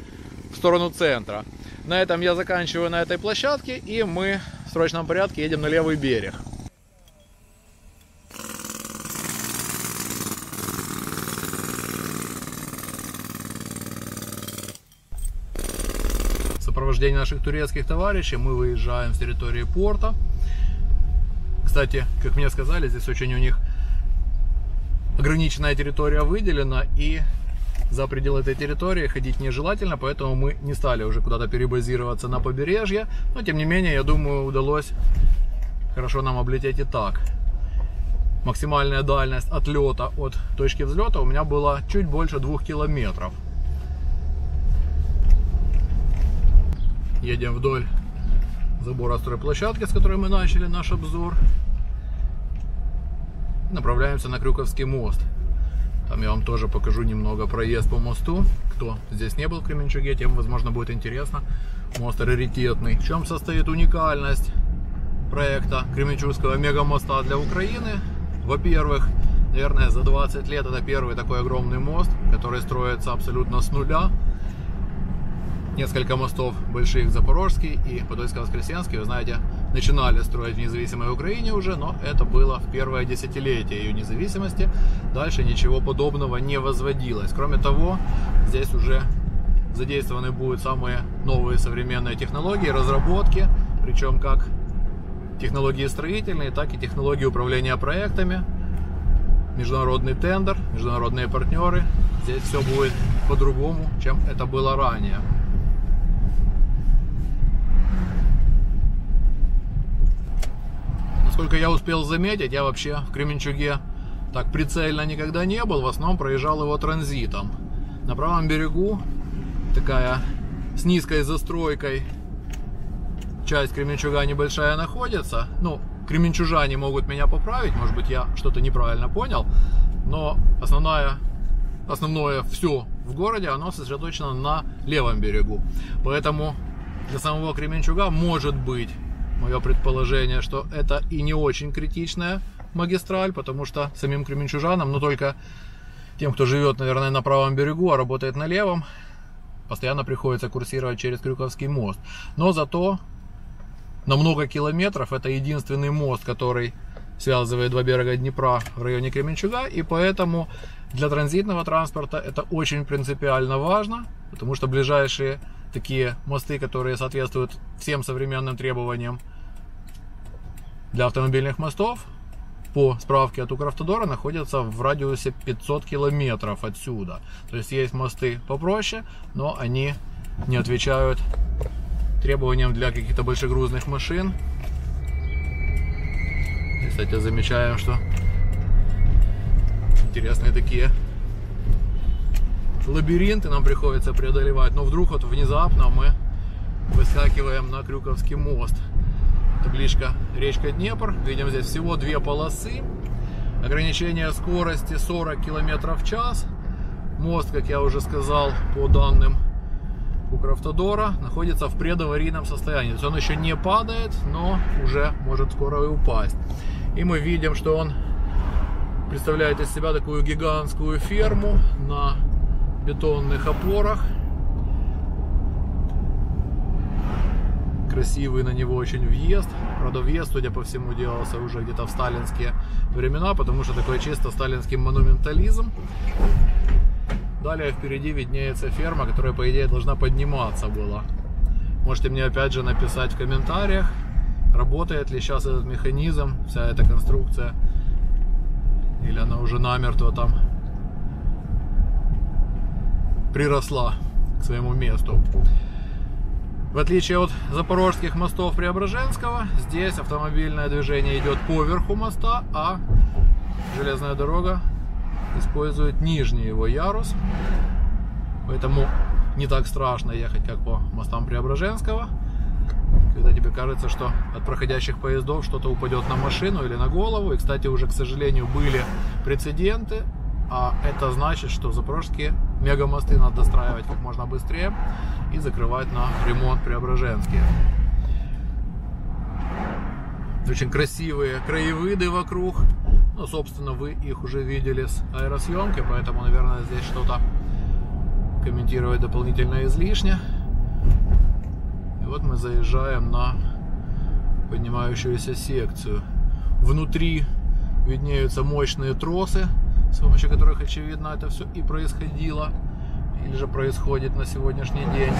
в сторону центра. На этом я заканчиваю на этой площадке, и мы в срочном порядке едем на левый берег. Сопровождение наших турецких товарищей, мы выезжаем с территории порта. Кстати, как мне сказали, здесь очень у них ограниченная территория выделена, и за пределы этой территории ходить нежелательно, поэтому мы не стали уже куда-то перебазироваться на побережье, но тем не менее, я думаю, удалось хорошо нам облететь и так. Максимальная дальность отлета от точки взлета у меня была чуть больше 2 километров. Едем вдоль забора стройплощадки, с которой мы начали наш обзор. Направляемся на Крюковский мост. Там я вам тоже покажу немного проезд по мосту. Кто здесь не был в Кременчуге, тем, возможно, будет интересно. Мост раритетный. В чем состоит уникальность проекта Кременчугского мегамоста для Украины? Во-первых, наверное, за 20 лет это первый такой огромный мост, который строится абсолютно с нуля. Несколько мостов больших, Запорожский и Подольско-Воскресенский, вы знаете, начинали строить в независимой Украине уже, но это было в первое десятилетие ее независимости. Дальше ничего подобного не возводилось. Кроме того, здесь уже задействованы будут самые новые современные технологии, разработки, причем как технологии строительные, так и технологии управления проектами. Международный тендер, международные партнеры. Здесь все будет по-другому, чем это было ранее. Насколько я успел заметить, я вообще в Кременчуге так прицельно никогда не был, в основном проезжал его транзитом. На правом берегу такая с низкой застройкой часть Кременчуга небольшая находится. Ну, кременчужане могут меня поправить, может быть, я что-то неправильно понял, но основное все в городе, оно сосредоточено на левом берегу. Поэтому для самого Кременчуга может быть мое предположение, что это и не очень критичная магистраль, потому что самим кременчужанам, но только тем, кто живет, наверное, на правом берегу, а работает на левом, постоянно приходится курсировать через Крюковский мост. Но зато на много километров это единственный мост, который связывает два берега Днепра в районе Кременчуга, и поэтому для транзитного транспорта это очень принципиально важно, потому что ближайшие такие мосты, которые соответствуют всем современным требованиям для автомобильных мостов, по справке от Укравтодора, находятся в радиусе 500 километров отсюда. То есть есть мосты попроще, но они не отвечают требованиям для каких-то большегрузных машин. И, кстати, замечаем, что интересные такие лабиринты нам приходится преодолевать, но вдруг вот внезапно мы выскакиваем на Крюковский мост. Табличка «Речка Днепр». Видим, здесь всего 2 полосы. Ограничение скорости 40 км в час. Мост, как я уже сказал, по данным Укравтодора находится в предаварийном состоянии. То есть он еще не падает, но уже может скоро и упасть. И мы видим, что он представляет из себя такую гигантскую ферму на бетонных опорах. Красивый на него очень въезд. Правда, въезд, судя по всему, делался уже где-то в сталинские времена, потому что такой чисто сталинский монументализм. Далее впереди виднеется ферма, которая, по идее, должна подниматься была. Можете мне опять же написать в комментариях, работает ли сейчас этот механизм, вся эта конструкция, или она уже намертво там приросла к своему месту. В отличие от запорожских мостов Преображенского, здесь автомобильное движение идет по верху моста, а железная дорога использует нижний его ярус. Поэтому не так страшно ехать, как по мостам Преображенского, когда тебе кажется, что от проходящих поездов что-то упадет на машину или на голову. И, кстати, уже, к сожалению, были прецеденты, а это значит, что запорожские мегамосты надо достраивать как можно быстрее и закрывать на ремонт преображенские. Очень красивые краевыды вокруг. Ну, собственно, вы их уже видели с аэросъемки, поэтому, наверное, здесь что-то комментировать дополнительно излишне. И вот мы заезжаем на поднимающуюся секцию. Внутри виднеются мощные тросы, с помощью которых, очевидно, это все и происходило, или же происходит на сегодняшний день.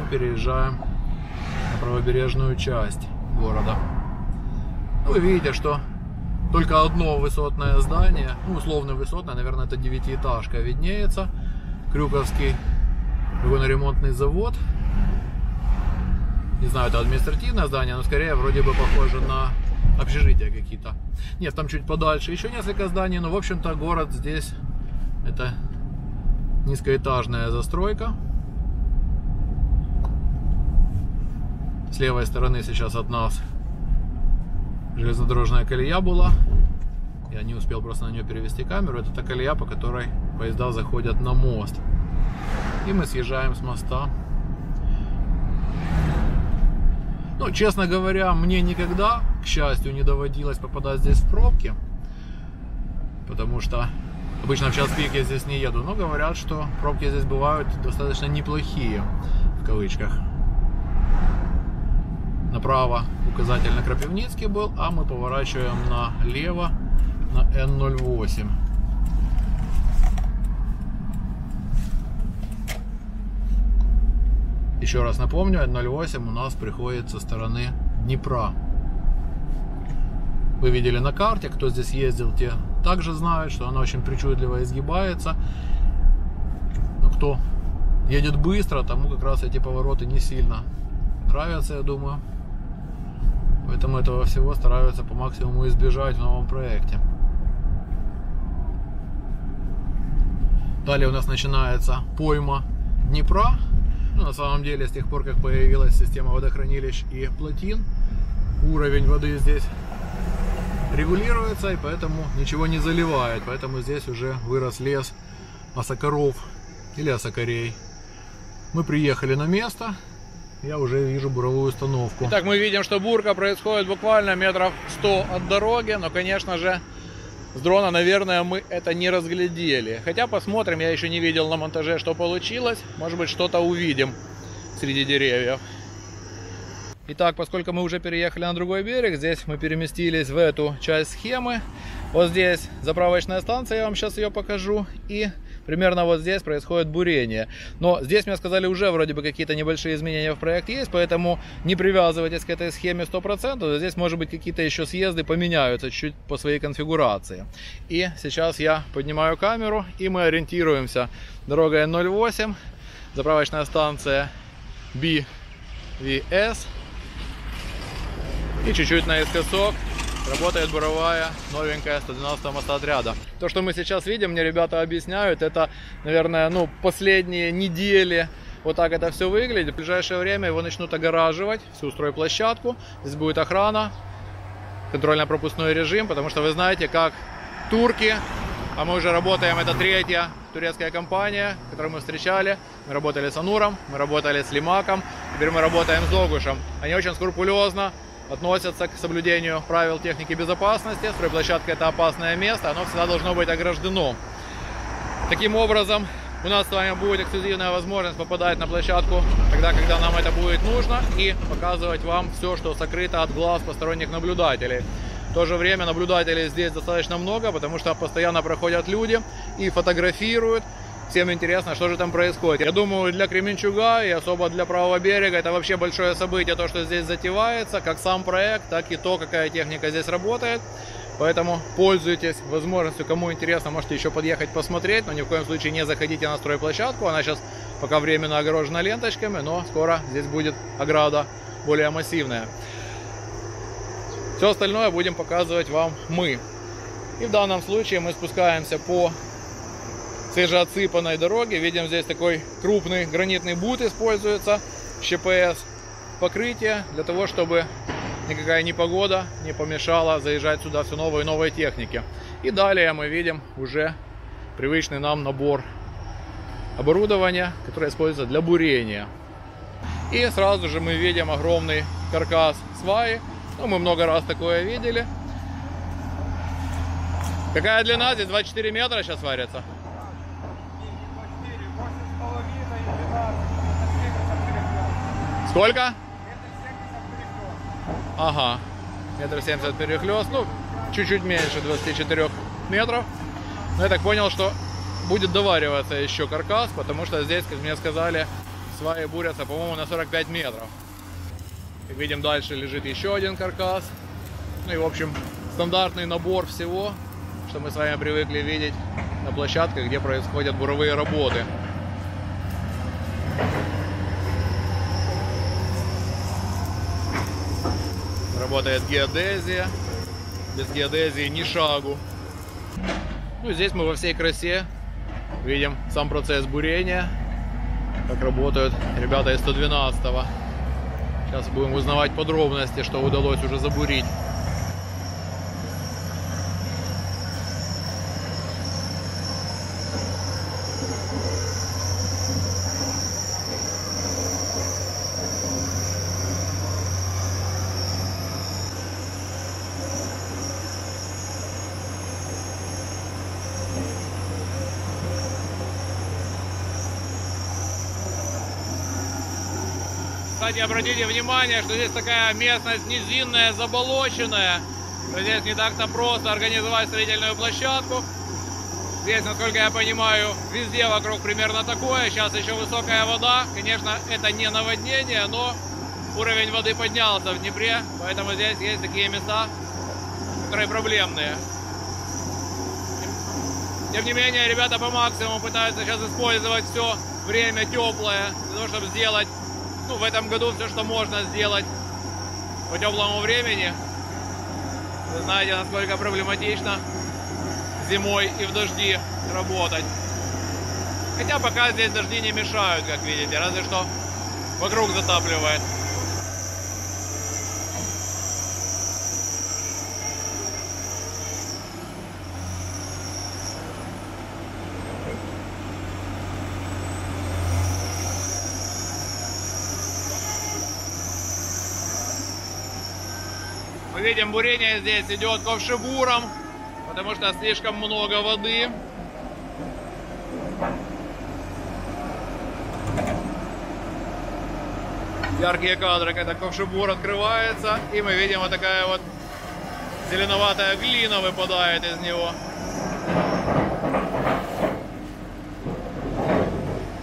Мы переезжаем на правобережную часть города. Вы видите, что только одно высотное здание, ну, условно высотное, наверное, это девятиэтажка, виднеется. Крюковский вагоноремонтный завод. Не знаю, это административное здание, но скорее вроде бы похоже на общежития какие-то. Нет, там чуть подальше еще несколько зданий, но, в общем-то, город здесь — это низкоэтажная застройка. С левой стороны сейчас от нас железнодорожная колея была. Я не успел просто на нее перевести камеру. Это та колея, по которой поезда заходят на мост. И мы съезжаем с моста. Ну, честно говоря, мне никогда, к счастью, не доводилось попадать здесь в пробки, потому что обычно в час пик я здесь не еду, но говорят, что пробки здесь бывают достаточно неплохие, в кавычках. Направо указатель на Кропивницкий был, а мы поворачиваем налево на Н-08. Еще раз напомню, Н-08 у нас приходит со стороны Днепра. Вы видели на карте, кто здесь ездил, те также знают, что она очень причудливо изгибается. Но кто едет быстро, тому как раз эти повороты не сильно нравятся, я думаю. Поэтому этого всего стараются по максимуму избежать в новом проекте. Далее у нас начинается пойма Днепра. Ну, на самом деле, с тех пор, как появилась система водохранилищ и плотин, уровень воды здесь регулируется, и поэтому ничего не заливает. Поэтому здесь уже вырос лес осокоров или осокорей. Мы приехали на место. Я уже вижу буровую установку. Итак, мы видим, что бурка происходит буквально метров 100 от дороги. Но, конечно же, с дрона, наверное, мы это не разглядели. Хотя посмотрим, я еще не видел на монтаже, что получилось. Может быть, что-то увидим среди деревьев. Итак, поскольку мы уже переехали на другой берег, здесь мы переместились в эту часть схемы. Вот здесь заправочная станция, я вам сейчас ее покажу. И примерно вот здесь происходит бурение. Но здесь, мне сказали, уже вроде бы какие-то небольшие изменения в проект есть, поэтому не привязывайтесь к этой схеме 100%. Здесь, может быть, какие-то еще съезды поменяются чуть по своей конфигурации. И сейчас я поднимаю камеру, и мы ориентируемся. Дорога Н-08, заправочная станция BVS. И чуть-чуть наискосок работает буровая новенькая 112 мостоотряда. То, что мы сейчас видим, мне ребята объясняют, это, наверное, ну, последние недели вот так это все выглядит. В ближайшее время его начнут огораживать, всю стройплощадку. Здесь будет охрана, контрольно-пропускной режим, потому что вы знаете, как турки А мы уже работаем, это третья турецкая компания, которую мы встречали. Мы работали с Ануром, мы работали с Лимаком, теперь мы работаем с Догушем. Они очень скрупулезно относятся к соблюдению правил техники безопасности. Стройплощадка – это опасное место, оно всегда должно быть ограждено. Таким образом, у нас с вами будет эксклюзивная возможность попадать на площадку тогда, когда нам это будет нужно, и показывать вам все, что сокрыто от глаз посторонних наблюдателей. В то же время наблюдателей здесь достаточно много, потому что постоянно проходят люди и фотографируют. Всем интересно, что же там происходит. Я думаю, для Кременчуга и особо для правого берега это вообще большое событие, то, что здесь затевается, как сам проект, так и то, какая техника здесь работает. Поэтому пользуйтесь возможностью, кому интересно, можете еще подъехать посмотреть, но ни в коем случае не заходите на стройплощадку. Она сейчас пока временно огорожена ленточками, но скоро здесь будет ограда более массивная. Все остальное будем показывать вам мы. И в данном случае мы спускаемся по свежеотсыпанной дороге. Видим, здесь такой крупный гранитный бут используется, ЩПС покрытие, для того, чтобы никакая непогода не помешала заезжать сюда все новые и новые техники. И далее мы видим уже привычный нам набор оборудования, которое используется для бурения. И сразу же мы видим огромный каркас сваи. Ну, мы много раз такое видели. Какая длина? Здесь 24 метра сейчас варится. 8,5 и 12. Сколько? 1,70 перехлёст. Ага, 1,70 перехлёст. Ну, чуть-чуть меньше 24 метров. Но я так понял, что будет довариваться еще каркас, потому что здесь, как мне сказали, сваи бурятся, по-моему, на 45 метров. Как видим, дальше лежит еще один каркас. Ну и, в общем, стандартный набор всего, что мы с вами привыкли видеть на площадках, где происходят буровые работы. Работает геодезия. Без геодезии ни шагу. Ну, здесь мы во всей красе видим сам процесс бурения, как работают ребята из 112-го. Сейчас будем узнавать подробности, что удалось уже забурить. Кстати, обратите внимание, что здесь такая местность низинная, заболоченная. Здесь не так-то просто организовать строительную площадку. Здесь, насколько я понимаю, везде вокруг примерно такое. Сейчас еще высокая вода. Конечно, это не наводнение, но уровень воды поднялся в Днепре. Поэтому здесь есть такие места, которые проблемные. Тем не менее, ребята по максимуму пытаются сейчас использовать все время теплое, для того, чтобы сделать в этом году все, что можно сделать по теплому времени. Вы знаете, насколько проблематично зимой и в дожди работать. Хотя пока здесь дожди не мешают, как видите, разве что вокруг затапливает. Видим, бурение здесь идет ковшебуром, потому что слишком много воды. Яркие кадры, когда ковшебур открывается, и мы видим вот такая вот зеленоватая глина выпадает из него.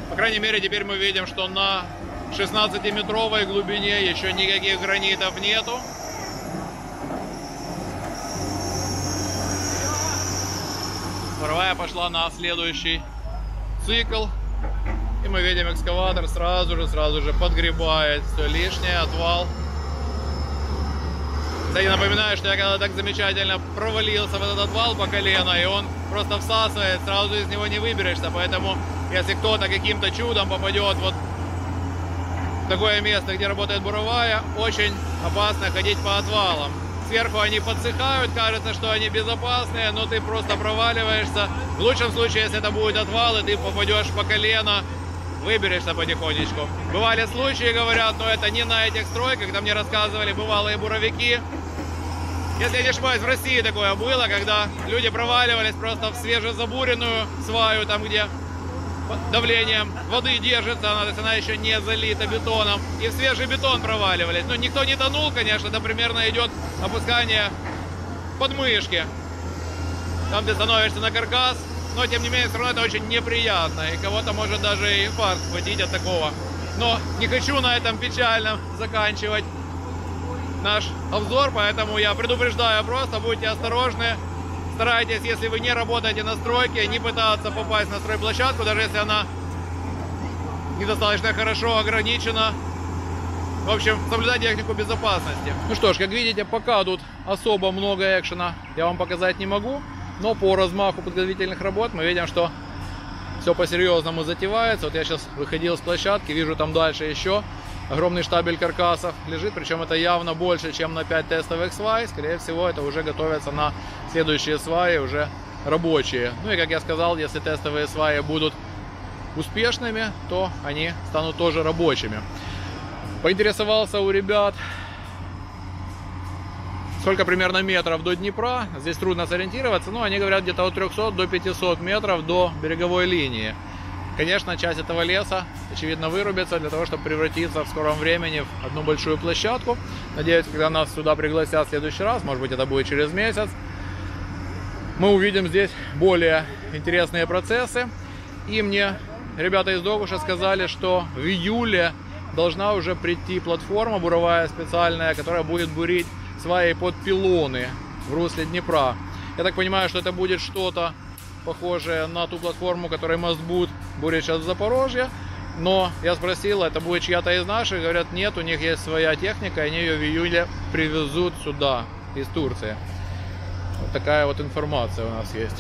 По крайней мере, теперь мы видим, что на 16-метровой глубине еще никаких гранитов нету. Паровая пошла на следующий цикл, и мы видим, экскаватор сразу же подгребает все лишнее, отвал. Кстати, напоминаю, что я когда так замечательно провалился в этот отвал по колено, и он просто всасывает, сразу из него не выберешься, поэтому если кто-то каким-то чудом попадет вот в такое место, где работает буровая, очень опасно ходить по отвалам. сверху они подсыхают, кажется, что они безопасные, но ты просто проваливаешься. В лучшем случае, если это будет отвал, и ты попадешь по колено, выберешься потихонечку. Бывали случаи, говорят, но это не на этих стройках, там мне рассказывали бывалые буровики. Если я не ошибаюсь, в России такое было, когда люди проваливались просто в свежезабуренную сваю, там где давлением воды держится, она, то есть она еще не залита бетоном, и в свежий бетон проваливались. Но никто не тонул, конечно, это примерно идет опускание подмышки. Там ты становишься на каркас, но тем не менее все равно это очень неприятно, и кого-то может даже инфаркт схватить от такого. Но не хочу на этом печальном заканчивать наш обзор, поэтому я предупреждаю, просто будьте осторожны, старайтесь, если вы не работаете на стройке, не пытаться попасть на стройплощадку, даже если она недостаточно хорошо ограничена. В общем, соблюдать технику безопасности. Ну что ж, как видите, пока тут особо много экшена я вам показать не могу, но по размаху подготовительных работ мы видим, что все по-серьезному затевается. Вот я сейчас выходил с площадки, вижу там дальше еще огромный штабель каркасов лежит, причем это явно больше, чем на 5 тестовых свай. Скорее всего, это уже готовятся на следующие сваи, уже рабочие. Ну и, как я сказал, если тестовые сваи будут успешными, то они станут тоже рабочими. Поинтересовался у ребят, сколько примерно метров до Днепра. Здесь трудно сориентироваться, но они говорят где-то от 300 до 500 метров до береговой линии. Конечно, часть этого леса, очевидно, вырубится для того, чтобы превратиться в скором времени в одну большую площадку. Надеюсь, когда нас сюда пригласят в следующий раз, может быть, это будет через месяц, мы увидим здесь более интересные процессы. И мне ребята из Догуша сказали, что в июле должна уже прийти платформа буровая специальная, которая будет бурить сваи под пилоны в русле Днепра. Я так понимаю, что это будет что-то похожее на ту платформу, которой Мастбуд бурит сейчас в Запорожье. Но я спросил, это будет чья-то из наших? Говорят, нет, у них есть своя техника, они ее в июле привезут сюда, из Турции. Вот такая вот информация у нас есть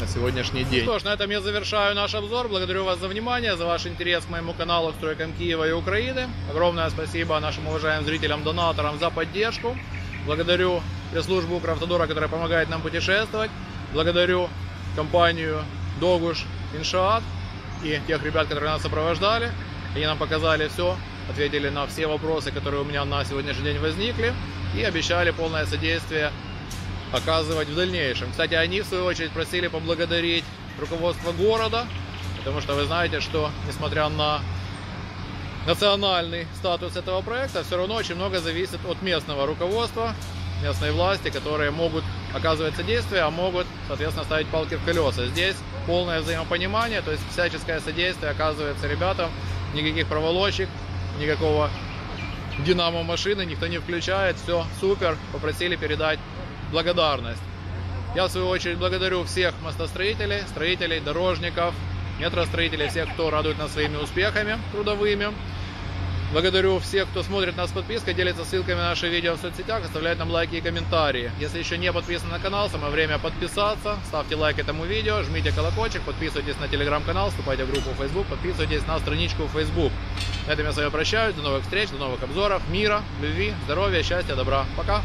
на сегодняшний день. Ну что ж, на этом я завершаю наш обзор. Благодарю вас за внимание, за ваш интерес к моему каналу, к стройкам Киева и Украины. Огромное спасибо нашим уважаемым зрителям, донаторам за поддержку. Благодарю пресс-службу Укравтодора, которая помогает нам путешествовать. Благодарю компанию Догуш Иншаат и тех ребят, которые нас сопровождали. Они нам показали все, ответили на все вопросы, которые у меня на сегодняшний день возникли, и обещали полное содействие оказывать в дальнейшем. Кстати, они в свою очередь просили поблагодарить руководство города, потому что вы знаете, что несмотря на национальный статус этого проекта, все равно очень много зависит от местного руководства, местные власти, которые могут оказывать содействие, а могут, соответственно, ставить палки в колеса. Здесь полное взаимопонимание, то есть всяческое содействие оказывается ребятам, никаких проволочек, никакого динамо-машины никто не включает, все супер, попросили передать благодарность. Я, в свою очередь, благодарю всех мостостроителей, строителей, дорожников, метростроителей, всех, кто радует нас своими успехами трудовыми. Благодарю всех, кто смотрит нас с подпиской, делится ссылками на наши видео в соцсетях, оставляет нам лайки и комментарии. Если еще не подписаны на канал, самое время подписаться, ставьте лайк этому видео, жмите колокольчик, подписывайтесь на телеграм-канал, вступайте в группу в Facebook, подписывайтесь на страничку в Facebook. На этом я с вами прощаюсь, до новых встреч, до новых обзоров, мира, любви, здоровья, счастья, добра. Пока!